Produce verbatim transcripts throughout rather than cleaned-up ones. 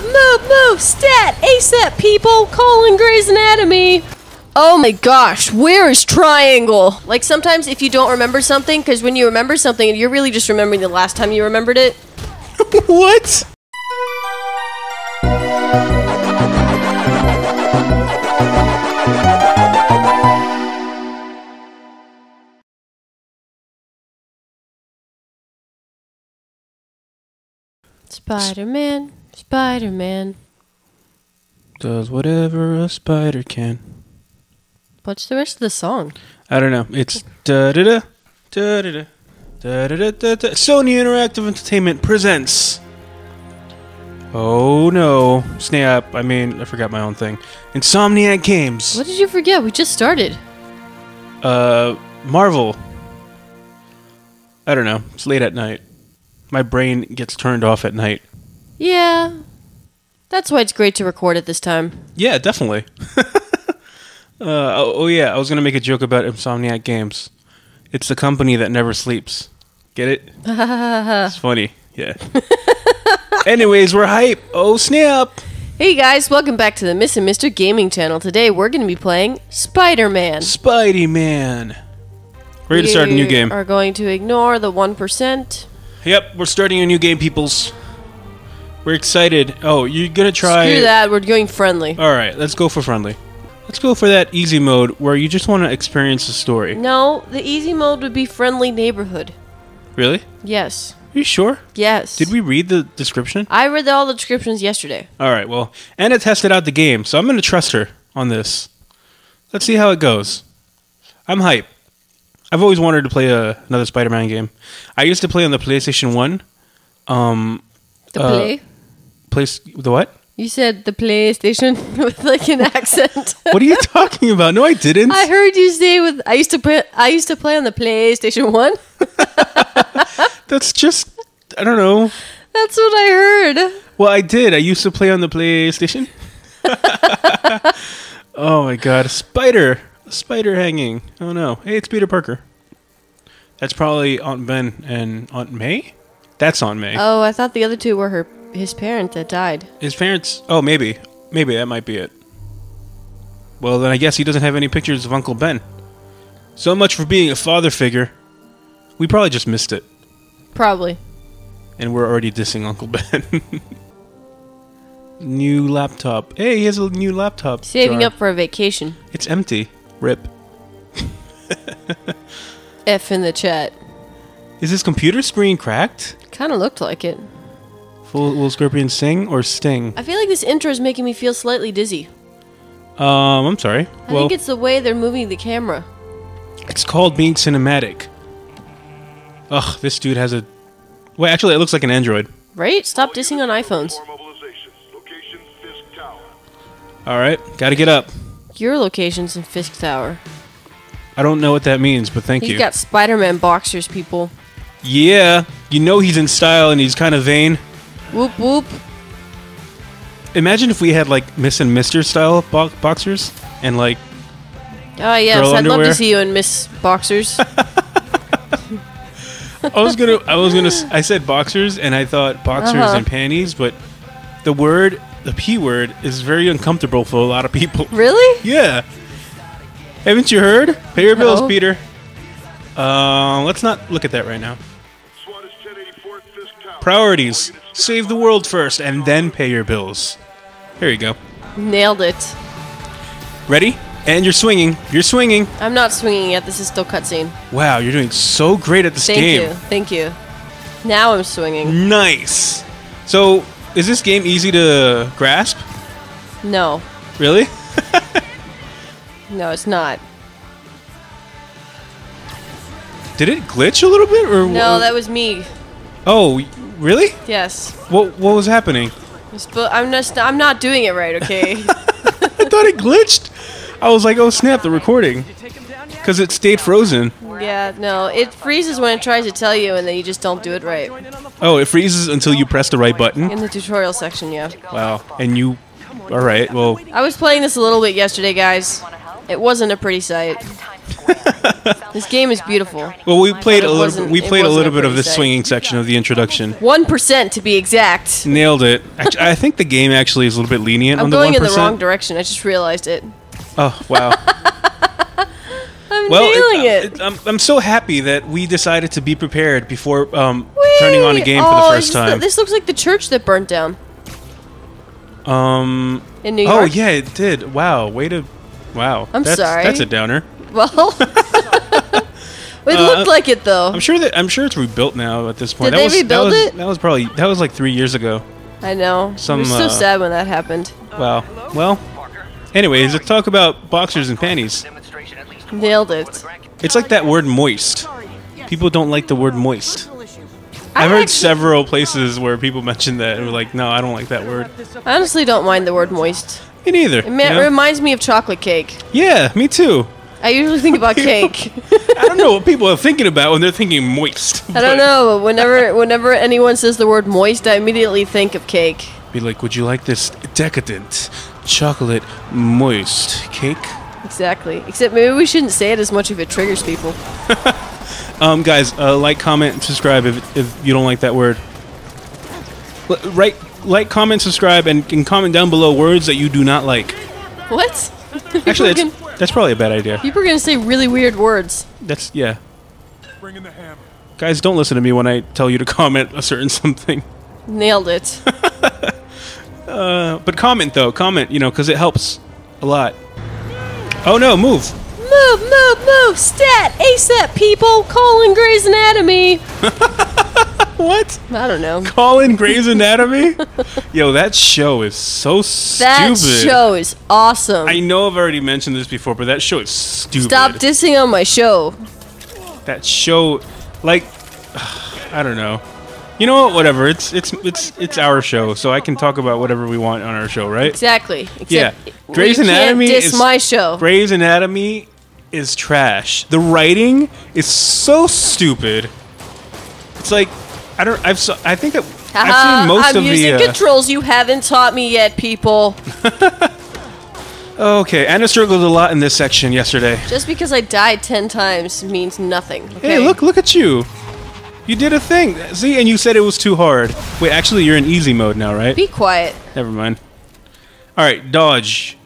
Move, move, move, stat, ASAP, people, colon Grey's Anatomy. Oh my gosh, where is triangle? Like sometimes if you don't remember something, because when you remember something, you're really just remembering the last time you remembered it. What? Spider-Man, Spider-Man. Does whatever a spider can. What's the rest of the song? I don't know. It's da-da-da, da-da-da, da-da-da-da-da. Sony Interactive Entertainment presents... Oh no. Snap. I mean, I forgot my own thing. Insomniac Games. What did you forget? We just started. Uh, Marvel. I don't know. It's late at night. My brain gets turned off at night. Yeah. That's why it's great to record at this time. Yeah, definitely. Uh, oh, oh yeah, I was going to make a joke about Insomniac Games. It's the company that never sleeps. Get it? It's funny. Yeah. Anyways, we're hype. Oh, snap. Hey guys, welcome back to the Miss and Mister Gaming channel. Today we're going to be playing Spider-Man. Spidey-Man. We're going to start a new game. We are going to ignore the one percent. Yep, we're starting a new game, peoples. We're excited. Oh, you're going to try... Screw that, we're going friendly. Alright, let's go for friendly. Let's go for that easy mode where you just want to experience the story. No, the easy mode would be friendly neighborhood. Really? Yes. Are you sure? Yes. Did we read the description? I read all the descriptions yesterday. Alright, well, Anna tested out the game, so I'm going to trust her on this. Let's see how it goes. I'm hype. I've always wanted to play a, another Spider-Man game. I used to play on the PlayStation one. Um, the uh, play? Place, the what? You said the PlayStation with like an accent. What are you talking about? No, I didn't. I heard you say with I used to play I used to play on the PlayStation one. That's just I don't know. That's what I heard. Well, I did. I used to play on the PlayStation. Oh my god, a spider. A spider hanging. Oh no. Hey, it's Peter Parker. That's probably Aunt Ben and Aunt May? That's Aunt May. Oh, I thought the other two were her His parent that died. His parents... Oh, maybe. Maybe that might be it. Well, then I guess he doesn't have any pictures of Uncle Ben. So much for being a father figure. We probably just missed it. Probably. And we're already dissing Uncle Ben. New laptop. Hey, he has a new laptop. Saving jar. Up for a vacation. It's empty. Rip. F in the chat. Is his computer screen cracked? Kind of looked like it. Will, will scorpions sing or sting? I feel like this intro is making me feel slightly dizzy. Um, I'm sorry. I well, think it's the way they're moving the camera. It's called being cinematic. Ugh, this dude has a... Wait, actually, it looks like an Android. Right? Stop dissing on iPhones. Alright, gotta get up. Your location's in Fisk Tower. I don't know what that means, but thank you. He's got Spider-Man boxers, people. Yeah, you know he's in style and he's kind of vain. Whoop whoop. Imagine if we had like Miss and Mister style bo boxers and like. Oh yes, girl I'd underwear. Love to see you in Miss Boxers. I was gonna, I was gonna, I said boxers and I thought boxers uh-huh. and panties, but the word, the P word, is very uncomfortable for a lot of people. Really? Yeah. Haven't you heard? Pay your bills, oh. Peter. Uh, let's not look at that right now. Priorities. Save the world first, and then pay your bills. Here you go. Nailed it. Ready? And you're swinging. You're swinging. I'm not swinging yet. This is still cutscene. Wow, you're doing so great at this Thank game. Thank you. Thank you. Now I'm swinging. Nice. So, is this game easy to grasp? No. Really? No, it's not. Did it glitch a little bit? Or no, that was me. Oh, really? Yes. What What was happening? I'm just I'm not doing it right. Okay. I thought it glitched. I was like, oh snap, the recording, because it stayed frozen. Yeah, no, it freezes when it tries to tell you, and then you just don't do it right. Oh, it freezes until you press the right button. In the tutorial section, yeah. Wow. And you, all right? Well, I was playing this a little bit yesterday, guys. It wasn't a pretty sight. This game is beautiful. Well, we played a little. We played a little bit of the swinging section of the introduction. One percent, to be exact. Nailed it. Actually, I think the game actually is a little bit lenient on the one percent. I'm going in the wrong direction. I just realized it. Oh wow. I'm well, nailing it. it. it I'm, I'm so happy that we decided to be prepared before um, turning on a game oh, for the first time. The, this looks like the church that burnt down. Um. In New York. Oh yeah, it did. Wow. Way to. Wow. I'm that's, sorry. That's a downer. Well, it looked uh, like it though. I'm sure that I'm sure it's rebuilt now at this point. Did that they was, rebuild that was, it? That was probably that was like three years ago. I know. Some, it was so uh, sad when that happened. Wow. Well. Anyways, let's talk about boxers and panties. Nailed it. It's like that word moist. People don't like the word moist. I've heard several places where people mention that and were like, no, I don't like that word. I honestly don't mind the word moist. Me neither. It, ma you know? It reminds me of chocolate cake. Yeah, me too. I usually think about cake. I don't know what people are thinking about when they're thinking moist. I don't know, but whenever, whenever anyone says the word moist, I immediately think of cake. Be like, would you like this decadent chocolate moist cake? Exactly. Except maybe we shouldn't say it as much if it triggers people. um, guys, uh, like, comment, subscribe if, if you don't like that word. L right, like, comment, subscribe, and, and comment down below words that you do not like. What? Actually, that's, gonna, that's probably a bad idea. People are going to say really weird words. That's, yeah. Bring in the hammer. Guys, don't listen to me when I tell you to comment a certain something. Nailed it. uh, but comment, though. Comment, you know, because it helps a lot. Oh no, move! Move, move, move! Stat! ASAP, people! Call in Grey's Anatomy! What? I don't know. Call in Grey's Anatomy? Yo, that show is so stupid. That show is awesome. I know I've already mentioned this before, but that show is stupid. Stop dissing on my show. That show, like, I don't know. You know what? Whatever. It's it's it's it's our show, so I can talk about whatever we want on our show, right? Exactly. Except yeah. Grey's Anatomy can't diss is my show. Grey's Anatomy is trash. The writing is so stupid. It's like I don't. I've so, I think that uh-huh. I've seen most I'm of the. I'm using uh, controls you haven't taught me yet, people. Okay, Anna struggled a lot in this section yesterday. Just because I died ten times means nothing. Okay? Hey, look! Look at you. You did a thing! See, and you said it was too hard. Wait, actually, you're in easy mode now, right? Be quiet. Never mind. Alright, dodge.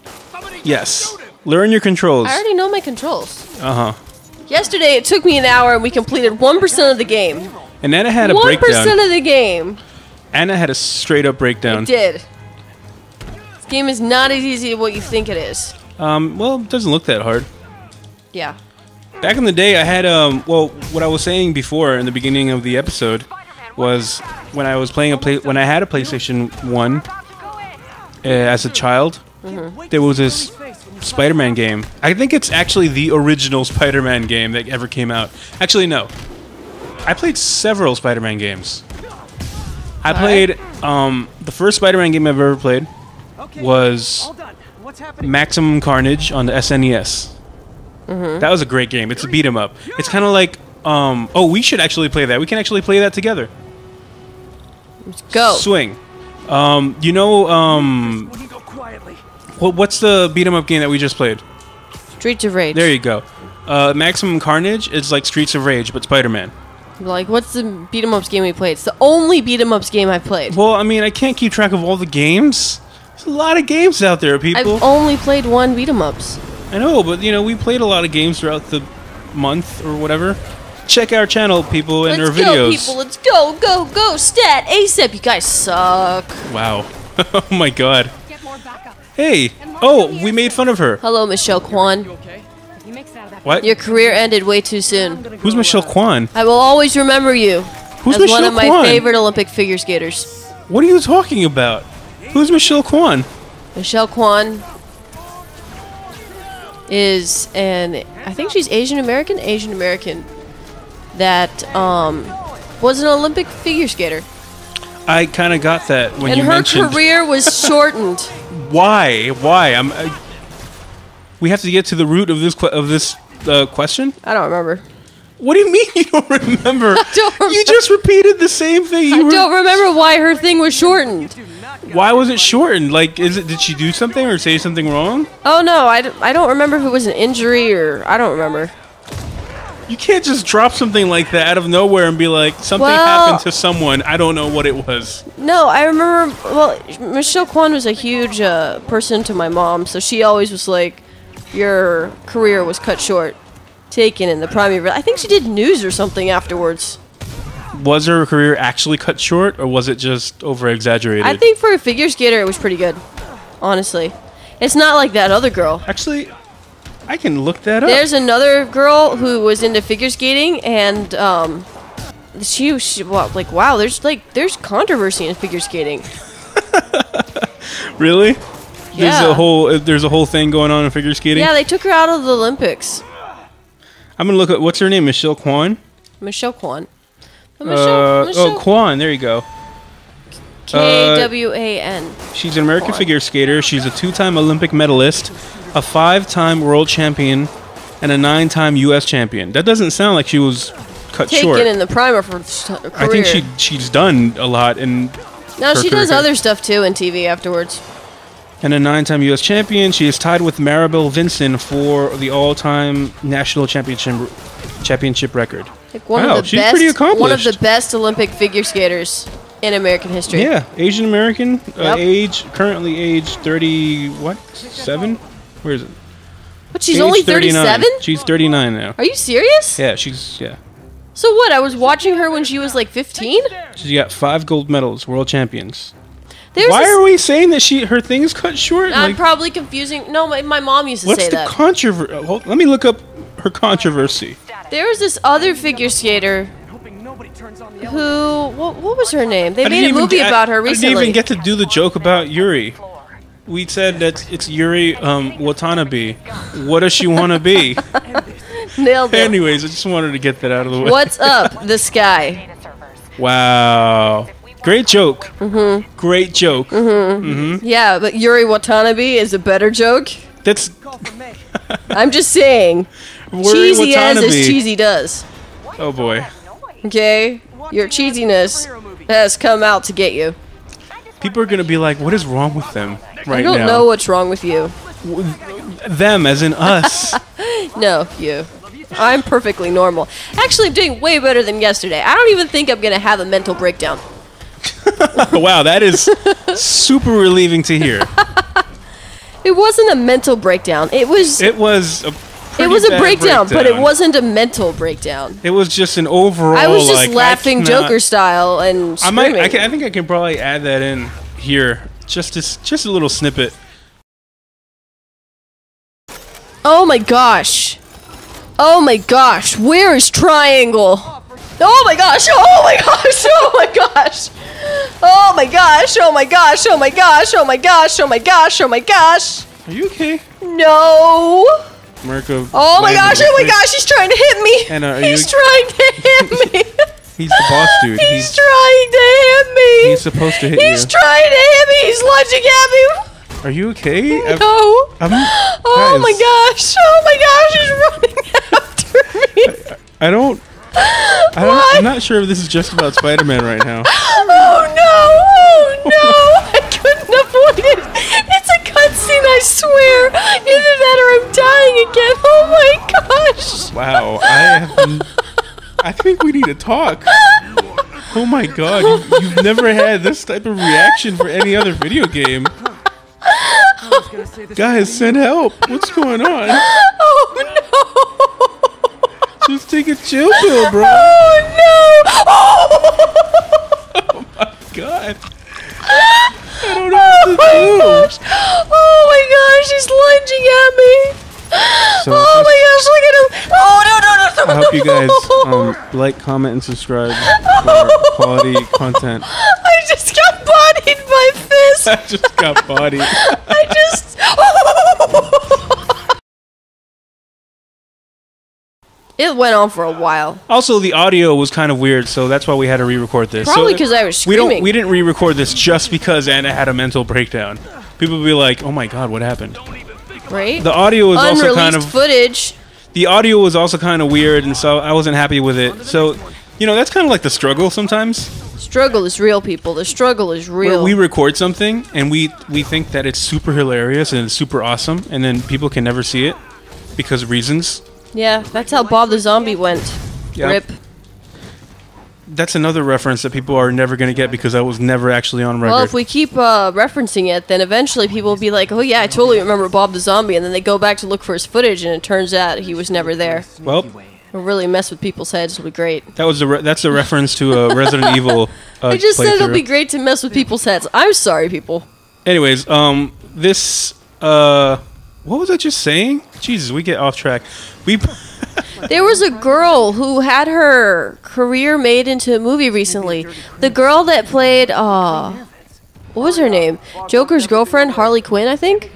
Yes. Learn your controls. I already know my controls. Uh-huh. Yesterday, it took me an hour, and we completed one percent of the game. And Anna had a breakdown. one percent of the game! Anna had a straight-up breakdown. I did. This game is not as easy as what you think it is. Um, well, it doesn't look that hard. Yeah. Back in the day, I had, um, well, what I was saying before in the beginning of the episode was when I was playing a play, when I had a PlayStation one uh, as a child, mm-hmm. there was this Spider-Man game. I think it's actually the original Spider-Man game that ever came out. Actually, no. I played several Spider-Man games. I played, um, the first Spider-Man game I've ever played was Maximum Carnage on the S N E S. Mm-hmm. That was a great game. It's a beat 'em up. It's kind of like, um, oh, we should actually play that. We can actually play that together. Let's go. Swing. Um, you know, um, what, what's the beat 'em up game that we just played? Streets of Rage. There you go. Uh, Maximum Carnage is like Streets of Rage, but Spider-Man. Like, what's the beat 'em ups game we played? It's the only beat 'em ups game I've played. Well, I mean, I can't keep track of all the games. There's a lot of games out there, people. I've only played one beat 'em ups. I know, but, you know, we played a lot of games throughout the month or whatever. Check our channel, people, and let's our videos. Let's go, people. Let's go, go, go. Stat, ASAP. You guys suck. Wow. Oh, my God. Hey. Oh, we made fun of her. Hello, Michelle Kwan. What? Your career ended way too soon. Who's Michelle Kwan? I will always remember you. Who's Michelle Kwan? As one of my favorite Olympic figure skaters. What are you talking about? Who's Michelle Kwan? Michelle Kwan... is an I think she's Asian American, Asian American that um was an Olympic figure skater. I kind of got that when and you mentioned. And her career was shortened. Why? Why? I'm. I, we have to get to the root of this que of this uh, question. I don't remember. What do you mean you don't remember? I don't remember. You just repeated the same thing. You I don't remember why her thing was shortened. Why was it shortened? Like, is it? Did she do something or say something wrong? Oh no, I, d I don't remember if it was an injury or I don't remember. You can't just drop something like that out of nowhere and be like, something well, happened to someone. I don't know what it was. No, I remember... Well, Michelle Kwan was a huge uh, person to my mom, so she always was like, your career was cut short, taken in the prime of... I think she did news or something afterwards. Was her career actually cut short, or was it just over-exaggerated? I think for a figure skater, it was pretty good, honestly. It's not like that other girl. Actually... I can look that up. There's another girl who was into figure skating, and um, she, she was like, "Wow, there's like there's controversy in figure skating." Really? Yeah. There's a whole there's a whole thing going on in figure skating. Yeah, they took her out of the Olympics. I'm gonna look at what's her name, Michelle Kwan. Michelle Kwan. Uh, Michelle, uh, Michelle. Oh, Kwan. There you go. K W A N. Uh, she's an American Kwan. figure skater. She's a two-time Olympic medalist, a five-time world champion, and a nine-time U S champion. That doesn't sound like she was cut Taken short. Taken in the primer for her career. I think she she's done a lot in. No, she does career. other stuff too in T V afterwards. And a nine-time U S champion, she is tied with Maribel Vincent for the all-time national championship championship record. Like one wow, of the she's best, pretty accomplished. One of the best Olympic figure skaters in American history. Yeah, Asian American, yep. uh, age currently age thirty what seven. Where is it? But she's Age only thirty-seven? She's thirty-nine now. Are you serious? Yeah, she's... Yeah. So what? I was watching her when she was like fifteen? She's got five gold medals, world champions. There's Why are we saying that she her thing's cut short? I'm like, probably confusing... No, my, my mom used to say that. What's the controversy? Oh, let me look up her controversy. There was this other figure skater who... What, what was her name? They made a movie get, about her recently. I didn't even get to do the joke about Yuri. We said that it's Yuri um, Watanabe. What does she want to be? Nailed it. Anyways, I just wanted to get that out of the way. What's up, this guy? Wow. Great joke. Mm-hmm. Great joke. Mm-hmm. Mm-hmm. Yeah, but Yuri Watanabe is a better joke. That's... I'm just saying. Cheesy as is cheesy does. Oh, boy. Okay? Your cheesiness has come out to get you. People are going to be like, what is wrong with them? Right I don't now. know what's wrong with you. Them, as in us. No, you. I'm perfectly normal. Actually, I'm doing way better than yesterday. I don't even think I'm going to have a mental breakdown. Wow, that is super relieving to hear. It wasn't a mental breakdown. It was... It was... A It was a breakdown, breakdown, but it wasn't a mental breakdown. It was just an overall... I was just like, laughing Joker style and screaming. I, might, I, can, I think I can probably add that in here. Just, to, just a little snippet. Oh my gosh. Oh my gosh. Where is Triangle? Oh my gosh. Oh my gosh. Oh my gosh. Oh my gosh. Oh my gosh. Oh my gosh. Oh my gosh. Oh my gosh. Oh my gosh. Are you okay? No. Marco oh my gosh! Oh my gosh! He's trying to hit me. Anna, he's trying to hit me. He's the boss, dude. He's, he's trying to hit me. He's supposed to hit he's you. He's trying to hit me. He's lunging at me. Are you okay? No. I'm, I'm, oh guys. my gosh! Oh my gosh! He's running after me. I, I don't. I don't I'm not sure if this is just about Spider-Man right now. Oh no! Oh no! I couldn't avoid it. It's a cutscene, I swear. Either that or I'm dying again. Oh my gosh! Wow, I have, I think we need to talk. Oh my god, you, you've never had this type of reaction for any other video game. Guys, send help! What's going on? Oh no! Just take a chill pill, bro. Oh no! Oh, oh my god! I don't know what to do. Gosh. Oh my gosh, he's lunging at me. So oh my gosh, look at him. Oh no, no, no, no. I hope you guys um, like, comment, and subscribe for quality content. I just got bodied by fist. I just got bodied. I just. Oh. It went on for a while. Also, the audio was kind of weird, so that's why we had to re-record this. Probably because so I was screaming. We, don't, we didn't re-record this just because Anna had a mental breakdown. People would be like, oh my god, what happened? Right? The audio was Unreleased also kind of... footage. The audio was also kind of weird, and so I wasn't happy with it. So, you know, that's kind of like the struggle sometimes. Struggle is real, people. The struggle is real. Where we record something, and we, we think that it's super hilarious and it's super awesome, and then people can never see it because reasons. Yeah, that's how Bob the Zombie went. Yep. Rip. That's another reference that people are never going to get because I was never actually on record. Well, if we keep uh, referencing it, then eventually people will be like, oh yeah, I totally remember Bob the Zombie, and then they go back to look for his footage, and it turns out he was never there. Well, it'll really mess with people's heads. It'll be great. That was a re that's a reference to a Resident Evil uh, I just said it'll be great to mess with people's heads. I'm sorry, people. Anyways, um, this... Uh, what was I just saying? Jesus, we get off track. We... There was a girl who had her career made into a movie recently. The girl that played, uh, what was her name? Joker's girlfriend, Harley Quinn, I think?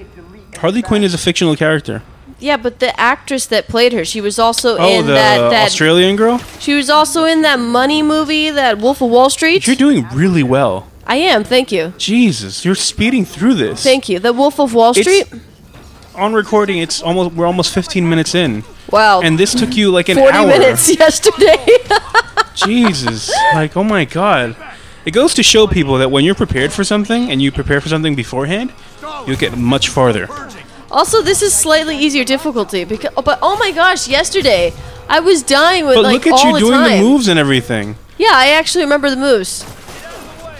Harley Quinn is a fictional character. Yeah, but the actress that played her, she was also oh, in the that, that... Australian girl? She was also in that money movie, that Wolf of Wall Street. You're doing really well. I am, thank you. Jesus, you're speeding through this. Thank you. The Wolf of Wall Street? It's, on recording, it's almost we're almost fifteen minutes in. Wow. And this took you like an forty hour. forty minutes yesterday. Jesus. Like, oh my God. It goes to show people that when you're prepared for something and you prepare for something beforehand, you'll get much farther. Also, this is slightly easier difficulty because but oh my gosh, yesterday I was dying with but like all the time. But look at you doing time. the moves and everything. Yeah, I actually remember the moves.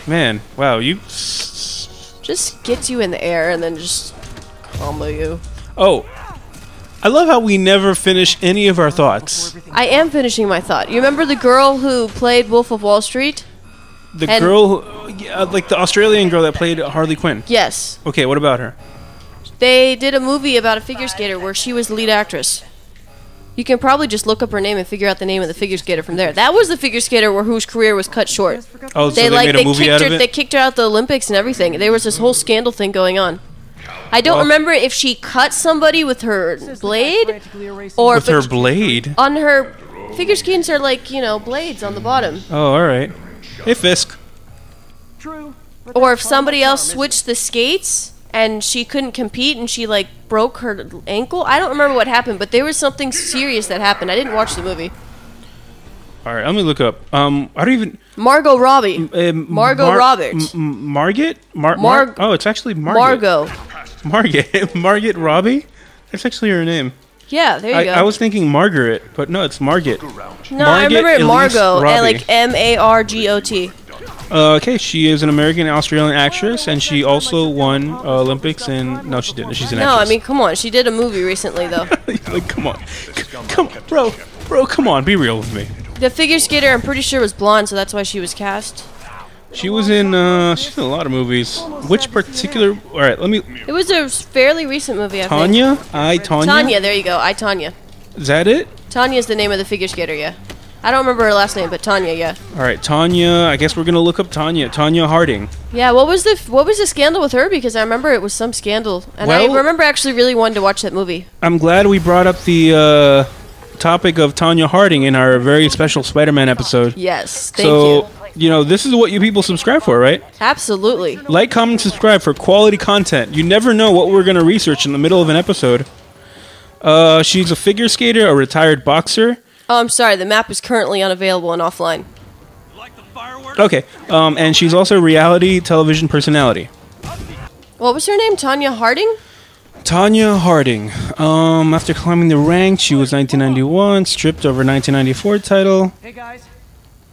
Man, wow, you just gets you in the air and then just combo you. Oh. I love how we never finish any of our thoughts. I am finishing my thought. You remember the girl who played Wolf of Wall Street? The and girl, who, uh, like the Australian girl that played Harley Quinn? Yes. Okay, what about her? They did a movie about a figure skater where she was the lead actress. You can probably just look up her name and figure out the name of the figure skater from there. That was the figure skater where whose career was cut short. Oh, they, so they like, made a they movie out her, of it? They kicked her out of the Olympics and everything. There was this whole scandal thing going on. I don't well, remember if she cut somebody with her blade or with her blade on her figure skins are like you know blades on the bottom. Oh, all right. Hey, Fisk. True. Or if somebody else switched the skates and she couldn't compete and she like broke her ankle. I don't remember what happened, but there was something serious that happened. I didn't watch the movie. All right, let me look up. Um, I don't even. Margot Robbie. Uh, Margot Mar Robert. M Margot? Mar Mar Mar oh, it's actually Margot. Margot. Margot. Margot Robbie? That's actually her name. Yeah, there you I, go. I was thinking Margaret, but no, it's Margot. No, Margot I remember it Margot, and like M A R G O T. Uh, okay, she is an American Australian actress, and she also won uh, Olympics. And no, she didn't. She's an actress. No, I mean, come on. She did a movie recently, though. Like, come on, come on, bro, bro, come on, be real with me. The figure skater, I'm pretty sure, was blonde, so that's why she was cast. She was in, uh, she's in a lot of movies. Which particular, alright, let me... It was a fairly recent movie, I Tonya? think. Tonya? I, Tonya? Tonya, there you go. I, Tonya. Is that it? Tonya's the name of the figure skater, yeah. I don't remember her last name, but Tonya, yeah. Alright, Tonya, I guess we're gonna look up Tonya. Tonya Harding. Yeah, what was the what was the scandal with her? Because I remember it was some scandal. And well, I remember actually really wanting to watch that movie. I'm glad we brought up the, uh... topic of Tonya Harding in our very special Spider-Man episode. Yes, thank so, you. So, you know, this is what you people subscribe for, right? Absolutely. Like, comment, subscribe for quality content. You never know what we're going to research in the middle of an episode. Uh, she's a figure skater, a retired boxer. Oh, I'm sorry. The map is currently unavailable and offline. Okay. Um, and she's also a reality television personality. What was her name? Tonya Harding? Tonya Harding. Um, after climbing the ranks, she was nineteen ninety-one, stripped of her nineteen ninety-four title. Hey guys,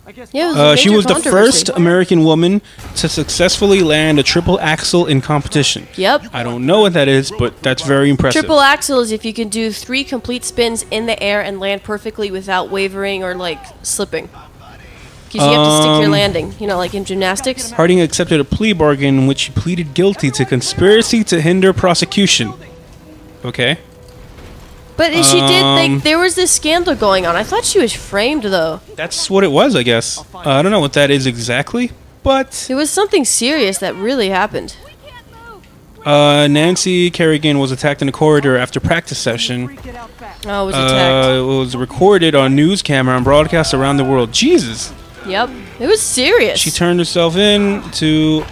I guess yeah, uh, she was the first American woman to successfully land a triple axel in competition. Yep. I don't know what that is, but that's very impressive. Triple axel is if you can do three complete spins in the air and land perfectly without wavering or like slipping. Because you have to stick your landing, you know, like in gymnastics. Harding accepted a plea bargain in which she pleaded guilty to conspiracy to hinder prosecution. Okay. But um, she did, like, there was this scandal going on. I thought she was framed, though. That's what it was, I guess. Uh, I don't know what that is exactly, but... It was something serious that really happened. Uh, Nancy Kerrigan was attacked in a corridor after practice session. Oh, was attacked. Uh, it was recorded on news camera and broadcast around the world. Jesus. Yep. It was serious. She turned herself in to...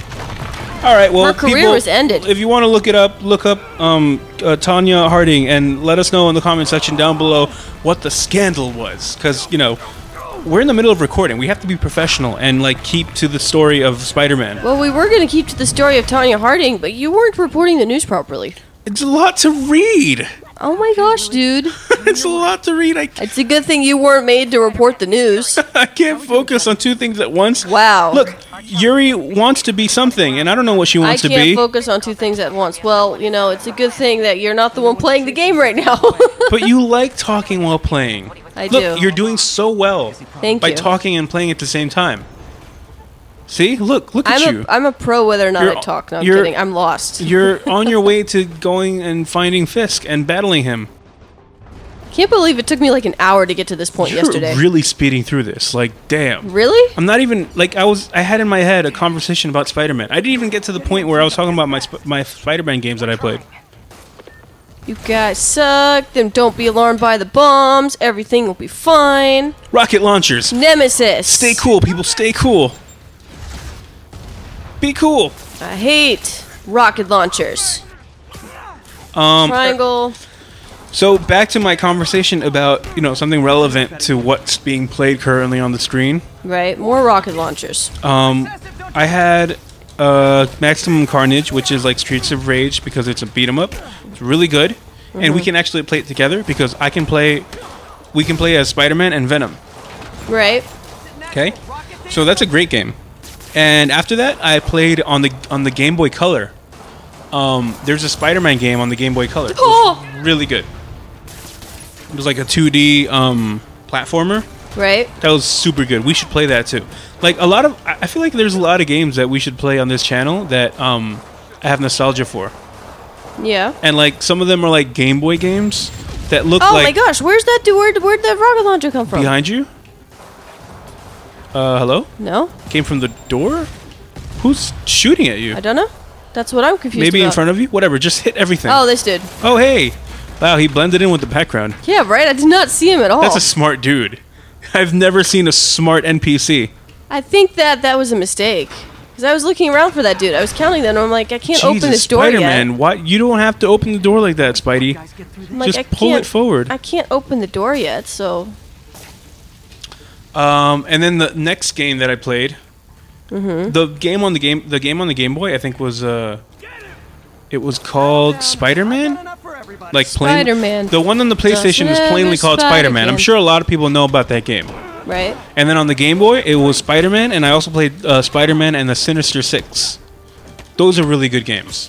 All right, well... Her career people, was ended. If you want to look it up, look up um, uh, Tonya Harding and let us know in the comment section down below what the scandal was. Because, you know, we're in the middle of recording. We have to be professional and, like, keep to the story of Spider-Man. Well, we were going to keep to the story of Tonya Harding, but you weren't reporting the news properly. It's a lot to read. Oh my gosh, dude. It's a lot to read. I it's a good thing you weren't made to report the news. I can't focus on two things at once. Wow. Look, Yuri wants to be something, and I don't know what she wants to be. I can't focus on two things at once. Well, you know, it's a good thing that you're not the one playing the game right now. But you like talking while playing. I do. Look, you're doing so well Thank by you. talking and playing at the same time. See? Look, look I'm at you. A, I'm a pro whether or not you're, I talk. No, I'm kidding. I'm lost. You're on your way to going and finding Fisk and battling him. Can't believe it took me like an hour to get to this point you're yesterday. You're really speeding through this. Like, damn. Really? I'm not even... Like, I was... I had in my head a conversation about Spider-Man. I didn't even get to the point where I was talking about my, sp my Spider-Man games that I played. You guys suck. Then don't be alarmed by the bombs. Everything will be fine. Rocket launchers. Nemesis. Stay cool, people. Stay cool. Be cool. I hate rocket launchers. Um, Triangle. So back to my conversation about, you know, something relevant to what's being played currently on the screen. Right. More rocket launchers. Um, I had uh, Maximum Carnage, which is like Streets of Rage because it's a beat-em-up. It's really good. Mm-hmm. And we can actually play it together because I can play... We can play as Spider-Man and Venom. Right. Okay. So that's a great game. And after that, I played on the on the Game Boy Color. Um, there's a Spider-Man game on the Game Boy Color. Oh! It was really good. It was like a two D um, platformer. Right. That was super good. We should play that too. Like a lot of, I feel like there's a lot of games that we should play on this channel that um, I have nostalgia for. Yeah. And like some of them are like Game Boy games that look oh like. Oh my gosh! Where's that dude? Where'd, where'd that rocket launcher come from? Behind you. Uh, hello? No. Came from the door? Who's shooting at you? I don't know. That's what I'm confused Maybe about. Maybe in front of you? Whatever, just hit everything. Oh, this dude. Oh, hey. Wow, he blended in with the background. Yeah, right? I did not see him at all. That's a smart dude. I've never seen a smart N P C. I think that that was a mistake. Because I was looking around for that dude. I was counting them, and I'm like, I can't Jesus, open this door Spider-Man, yet. Why? You don't have to open the door like that, Spidey. Like, just I pull it forward. I can't open the door yet, so... Um, and then the next game that I played, mm-hmm. the game on the game, the game on the Game Boy, I think was uh, it was called Spider-Man. Like Spider-Man. The one on the PlayStation is plainly called Spider-Man. I'm sure a lot of people know about that game. Right. And then on the Game Boy, it was Spider-Man, and I also played uh, Spider-Man and the Sinister Six. Those are really good games.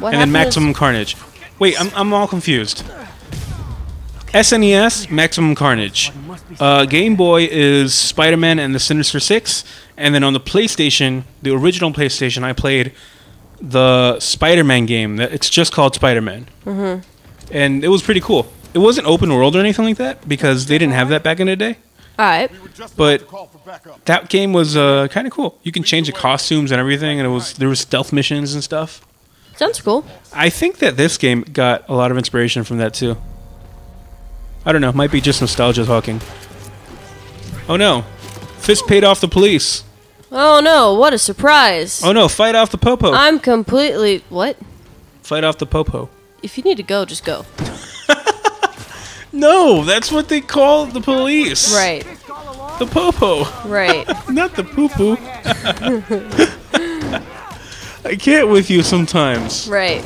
What and then Maximum Carnage. Wait, I'm I'm all confused. S N E S, Maximum Carnage. Uh, Game Boy is Spider-Man and the Sinister Six. And then on the PlayStation, the original PlayStation, I played the Spider-Man game. That It's just called Spider-Man. Mm-hmm. And it was pretty cool. It wasn't open world or anything like that because they didn't have that back in the day. All right. But that game was uh, kind of cool. You can change the costumes and everything. And it was there was stealth missions and stuff. Sounds cool. I think that this game got a lot of inspiration from that too. I don't know. Might be just nostalgia talking. Oh no. Fist paid off the police. Oh no. What a surprise. Oh no. Fight off the popo. I'm completely... What? Fight off the popo. If you need to go, just go. No. That's what they call the police. Right. The popo. Right. Not the poo-poo. I can't with you sometimes. Right.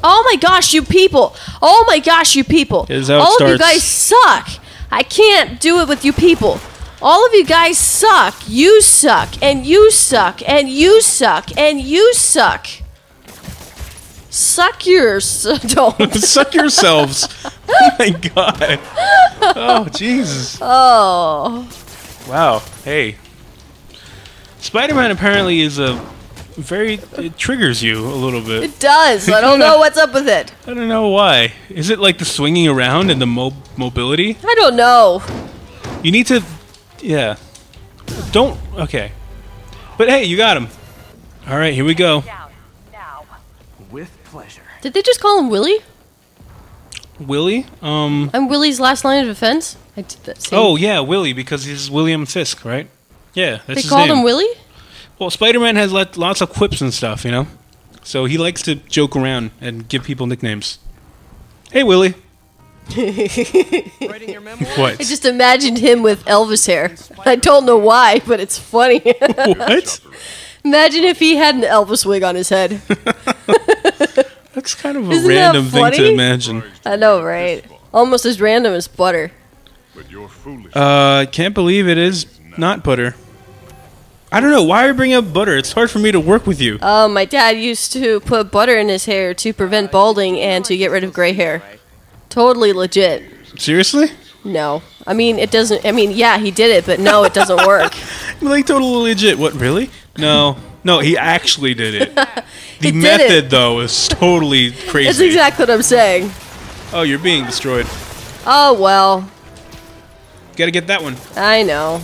Oh my gosh, you people! Oh my gosh, you people! All of you guys suck! I can't do it with you people. All of you guys suck. You suck, and you suck, and you suck, and you suck. Suck yours. Don't. Suck yourselves. Oh my god. Oh, Jesus. Oh. Wow. Hey. Spider-Man apparently is a... Very, it triggers you a little bit. It does. I don't know what's up with it. I don't know why. Is it like the swinging around and the mo mobility? I don't know. You need to, yeah. Don't, okay. But hey, you got him. All right, here we go. With pleasure. Did they just call him Willie? Willie? Um. I'm Willie's last line of defense. I did that same. Oh yeah, Willie, because he's William Fisk, right? Yeah, that's they his name. They called him Willie? Well, Spider-Man has lots of quips and stuff, you know? So he likes to joke around and give people nicknames. Hey, Willie. What? I just imagined him with Elvis hair. I don't know why, but it's funny. What? Imagine if he had an Elvis wig on his head. That's That's kind of a Isn't random thing to imagine. I know, right? Almost as random as butter. But you're foolish. Uh, can't believe it is not butter. I don't know. Why are you bringing up butter? It's hard for me to work with you. Uh, my dad used to put butter in his hair to prevent balding and to get rid of gray hair. Totally legit. Seriously? No. I mean, it doesn't... I mean, yeah, he did it, but no, it doesn't work. Like, totally legit. What, really? No. No, he actually did it. The he method, did it. though, is totally crazy. That's exactly what I'm saying. Oh, you're being destroyed. Oh, well. Gotta get that one. I know.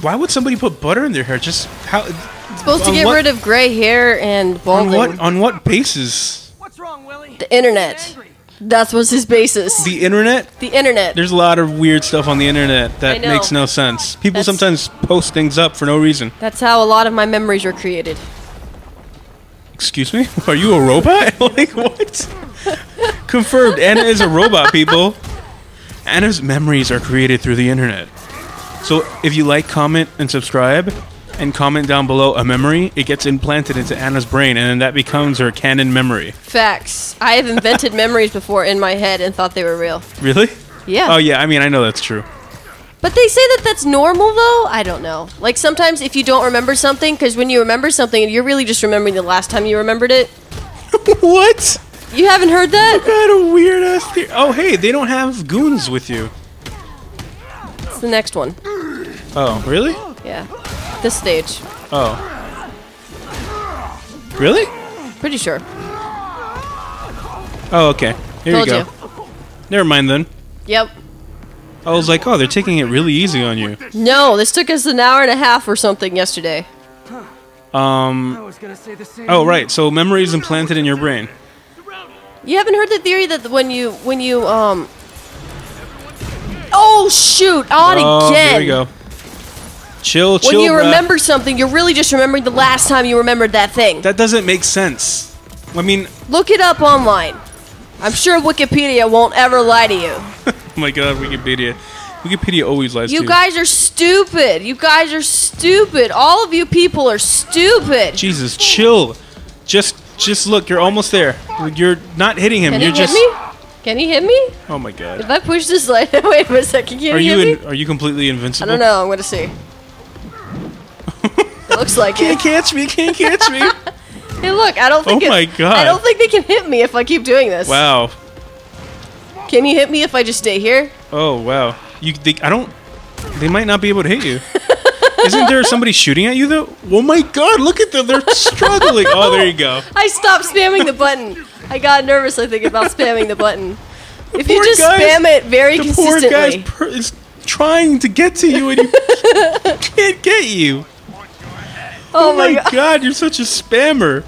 Why would somebody put butter in their hair? Just how? It's supposed to get what? rid of gray hair and balding. On what? On what basis? What's wrong, Willie? The internet. That was his basis. The internet. The internet. There's a lot of weird stuff on the internet that makes no sense. People that's, sometimes post things up for no reason. That's how a lot of my memories were created. Excuse me? Are you a robot? Like what? Confirmed. Anna is a robot, people. Anna's memories are created through the internet. So if you like, comment, and subscribe, and comment down below a memory, it gets implanted into Anna's brain, and then that becomes her canon memory. Facts. I have invented memories before in my head and thought they were real. Really? Yeah. Oh, yeah. I mean, I know that's true. But they say that that's normal, though? I don't know. Like, sometimes if you don't remember something, because when you remember something, you're really just remembering the last time you remembered it. What? You haven't heard that? What kind of weird-ass theory? Oh, hey, they don't have goons with you. The next one. Oh, really? Yeah. This stage. Oh. Really? Pretty sure. Oh, okay. Here Told you go. You. Never mind then. Yep. I was like, oh, they're taking it really easy on you. No, this took us an hour and a half or something yesterday. Um. I was gonna say the same oh, right. So memories implanted in your brain. You haven't heard the theory that when you when you um. Oh, shoot! On oh, again! There we go. Chill, chill, When you bruh. remember something, you're really just remembering the last time you remembered that thing. That doesn't make sense. I mean... Look it up online. I'm sure Wikipedia won't ever lie to you. Oh my god, Wikipedia. Wikipedia always lies you to you. You guys are stupid. You guys are stupid. All of you people are stupid. Jesus, chill. Just just look, you're almost there. You're not hitting him. Can you're he just... hit me? Can he hit me? Oh my god. If I push this light... Wait a second, can are he you hit in, me? Are you completely invincible? I don't know, I'm gonna see. It looks like can't it. Can't catch me, can't catch me. Hey look, I don't think oh my god. I don't think they can hit me if I keep doing this. Wow. Can you hit me if I just stay here? Oh wow. You, they, I don't... They might not be able to hit you. Isn't there somebody shooting at you though? Oh my god, look at them, they're struggling. Oh, there you go. I stopped spamming the button. I got nervous, I think, about spamming the button. The if you just guys, spam it very the consistently. The poor guy is trying to get to you and you can't get you. Oh, oh my god. god, you're such a spammer.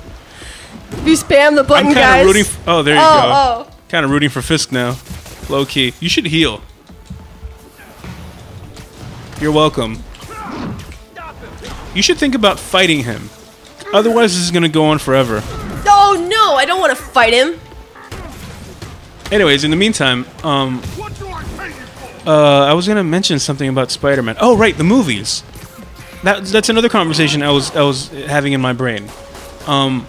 If you spam the button, I'm kinda guys. Rooting for, oh, there you oh, go. Oh. Kind of rooting for Fisk now. Low key. You should heal. You're welcome. You should think about fighting him. Otherwise, this is going to go on forever. Oh no, I don't want to fight him. Anyways, in the meantime, um, uh, I was gonna mention something about Spider-Man. Oh right, the movies. That that's another conversation I was I was having in my brain. Um,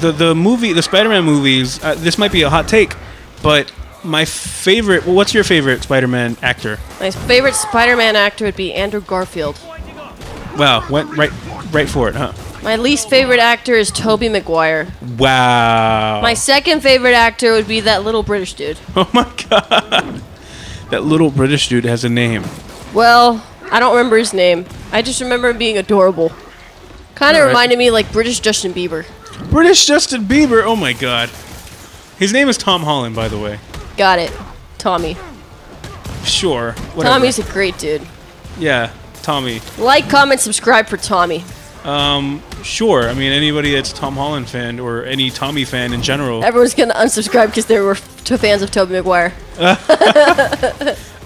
the the movie, the Spider-Man movies. Uh, this might be a hot take, but my favorite. Well, what's your favorite Spider-Man actor? My favorite Spider-Man actor would be Andrew Garfield. Wow, went right right for it, huh? My least favorite actor is Tobey Maguire. Wow. My second favorite actor would be that little British dude. Oh my god. That little British dude has a name. Well, I don't remember his name. I just remember him being adorable. Kind of right. reminded me like British Justin Bieber. British Justin Bieber? Oh my god. His name is Tom Holland, by the way. Got it. Tommy. Sure. Whatever. Tommy's a great dude. Yeah, Tommy. Like, comment, subscribe for Tommy. Um, sure. I mean, anybody that's Tom Holland fan or any Tommy fan in general. Everyone's going to unsubscribe because they were f fans of Tobey Maguire.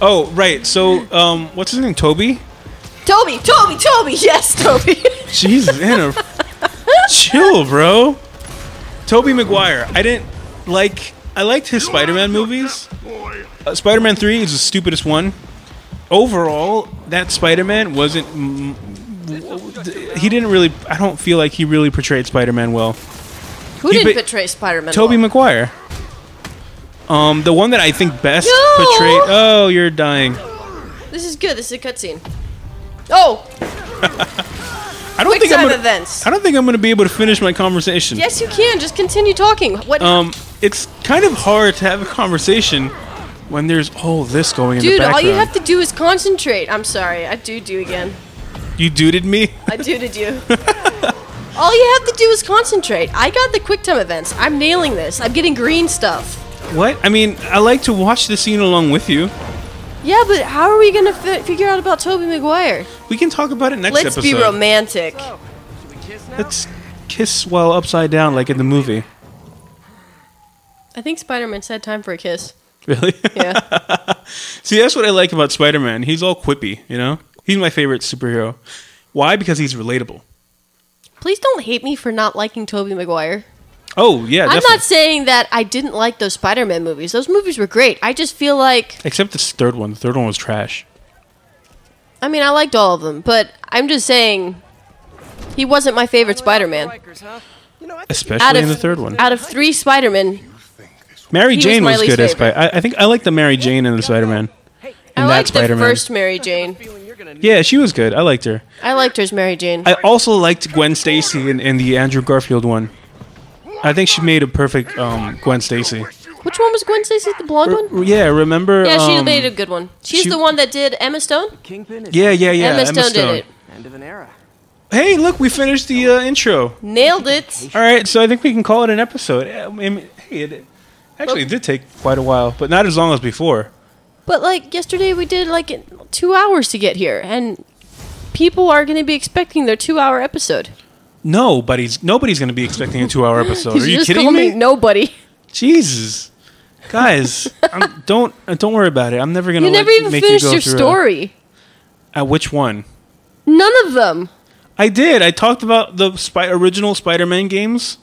Oh, right. So, um, what's his name? Toby? Toby! Toby! Toby! Yes, Toby! Jesus, Anna. Chill, bro. Tobey Maguire. I didn't like... I liked his Spider-Man movies. Uh, Spider-Man three is the stupidest one. Overall, that Spider-Man wasn't... Mm, he didn't really... I don't feel like he really portrayed Spider-Man well. Who did portray Spider-Man? Tobey Maguire. Um, the one that I think best no! portrayed. Oh, you're dying. This is good. This is a cutscene. Oh. I don't Quick think I'm gonna, events. I don't think I'm going to be able to finish my conversation. Yes, you can. Just continue talking. What? Um, it's kind of hard to have a conversation when there's all this going Dude, in the background. Dude, all you have to do is concentrate. I'm sorry. I do do again. You duded me? I duded you. All you have to do is concentrate. I got the QuickTime events. I'm nailing this. I'm getting green stuff. What? I mean, I like to watch the scene along with you. Yeah, but how are we going to fi figure out about Tobey Maguire? We can talk about it next Let's episode. Let's be romantic. So, should we kiss now? Let's kiss while upside down like in the movie. I think Spider-Man said time for a kiss. Really? Yeah. See, that's what I like about Spider-Man. He's all quippy, you know? He's my favorite superhero. Why? Because he's relatable. Please don't hate me for not liking Tobey Maguire. Oh, yeah, I'm definitely. not saying that I didn't like those Spider-Man movies. Those movies were great. I just feel like... Except this third one. The third one was trash. I mean, I liked all of them, but I'm just saying he wasn't my favorite Spider-Man. Especially in the third one. Out of three Spider-Men... Mary Jane was good as Spider-Man. I, I think I like the Mary Jane in the Spider-Man. I liked the first Mary Jane. Yeah, she was good. I liked her. I liked her as Mary Jane. I also liked Gwen Stacy in, in the Andrew Garfield one. I think she made a perfect um, Gwen Stacy. Which one was Gwen Stacy? The blonde Re one? Yeah, remember... Yeah, she um, made a good one. She's she, the one that did Emma Stone? Yeah, yeah, yeah. Emma Stone, Emma Stone. did it. End of an era. Hey, look, we finished the uh, intro. Nailed it. All right, so I think we can call it an episode. I mean, hey, it actually it did take quite a while, but not as long as before. But, like, yesterday we did, like, two hours to get here, and people are going to be expecting their two-hour episode. Nobody's, nobody's going to be expecting a two-hour episode. Are you, you kidding me? me? Nobody. Jesus. Guys, I'm, don't don't worry about it. I'm never going to make you go through. You never even finished your story. A, uh, which one? None of them. I did. I talked about the spy, original Spider-Man games.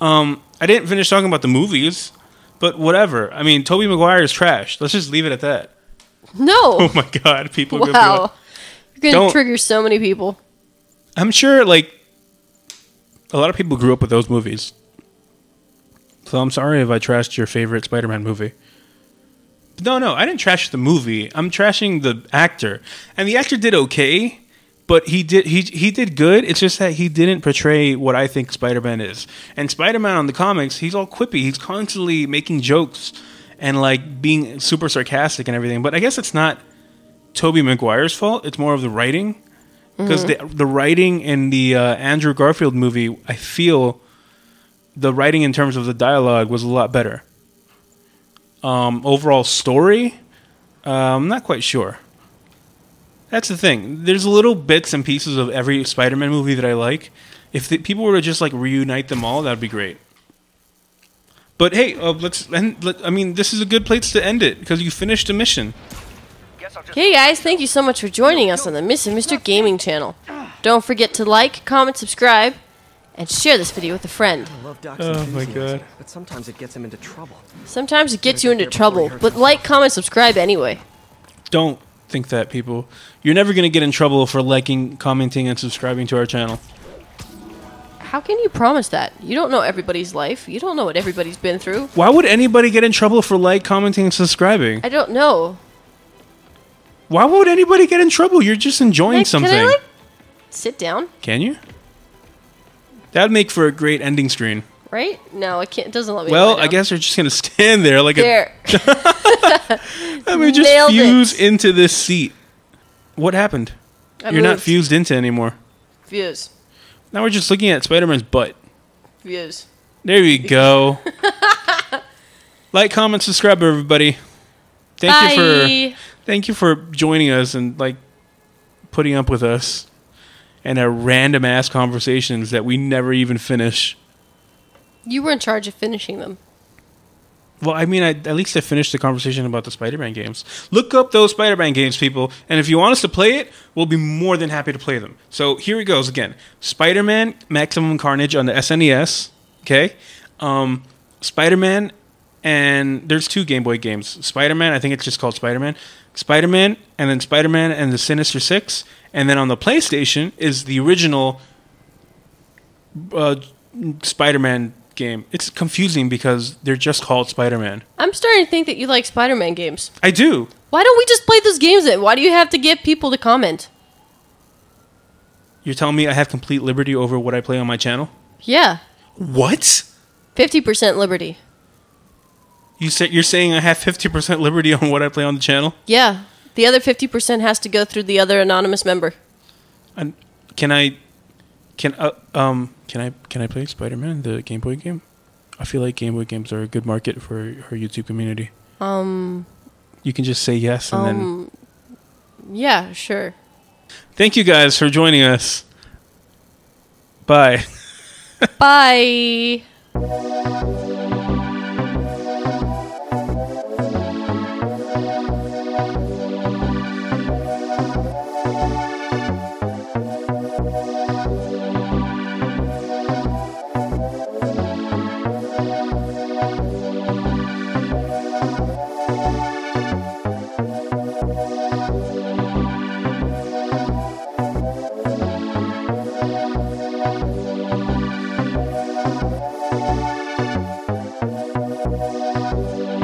Um, I didn't finish talking about the movies. But whatever. I mean, Tobey Maguire is trash. Let's just leave it at that. No. Oh my God, people. Wow. Are gonna be like, You're gonna trigger so many people. I'm sure, like, a lot of people grew up with those movies. So I'm sorry if I trashed your favorite Spider-Man movie. But no, no, I didn't trash the movie. I'm trashing the actor, and the actor did okay. But he did he he did good. It's just that he didn't portray what I think Spider-Man is. And Spider-Man on the comics, he's all quippy. He's constantly making jokes and like being super sarcastic and everything. But I guess it's not Tobey Maguire's fault. It's more of the writing, because mm-hmm. the the writing in the uh, Andrew Garfield movie, I feel the writing in terms of the dialogue was a lot better. Um, overall story, uh, I'm not quite sure. That's the thing. There's little bits and pieces of every Spider-Man movie that I like. If the, people were to just like reunite them all, that'd be great. But hey, uh, let's. End, let, I mean, this is a good place to end it because you finished a mission. Hey guys, thank you so much for joining us on the Miss and Mister Gaming channel. Don't forget to like, comment, subscribe, and share this video with a friend. I love Doc's oh my God! But sometimes it gets him into trouble. Sometimes it gets you into trouble, but like, comment, subscribe anyway. Don't. Think that, people. You're never going to get in trouble for liking, commenting, and subscribing to our channel. How can you promise that? You don't know everybody's life. You don't know what everybody's been through. Why would anybody get in trouble for like, commenting, and subscribing? I don't know. Why would anybody get in trouble? You're just enjoying can I, something. Can I, like, sit down? Can you? That'd make for a great ending screen. Right? No, I can't. It doesn't let me. Well, I guess you're just gonna stand there like there. a. I mean, just Nailed fuse it. into this seat. What happened? I you're moved. not fused into anymore. Fuse. Now we're just looking at Spider-Man's butt. Fuse. There you go. Like, comment, subscribe, everybody. Thank Bye. you for thank you for joining us and like putting up with us and our random ass conversations that we never even finish. You were in charge of finishing them. Well, I mean, I, at least I finished the conversation about the Spider-Man games. Look up those Spider-Man games, people. And if you want us to play it, we'll be more than happy to play them. So here it goes again. Spider-Man Maximum Carnage on the S N E S. Okay? Um, Spider-Man and... There's two Game Boy games. Spider-Man, I think it's just called Spider-Man. Spider-Man, and then Spider-Man and the Sinister Six. And then on the PlayStation is the original uh, Spider-Man game, it's confusing because they're just called Spider-Man. I'm starting to think that you like Spider-Man games. I do. Why don't we just play those games then? Why do you have to get people to comment? You're telling me I have complete liberty over what I play on my channel? Yeah. What? fifty percent liberty. You said you're saying I have fifty percent liberty on what I play on the channel? Yeah. The other fifty percent has to go through the other anonymous member. And can I can uh, um can I can I play Spider-Man, the Game Boy game? I feel like Game Boy games are a good market for our YouTube community. Um You can just say yes and um, then yeah, sure. Thank you guys for joining us. Bye. Bye. Thank you.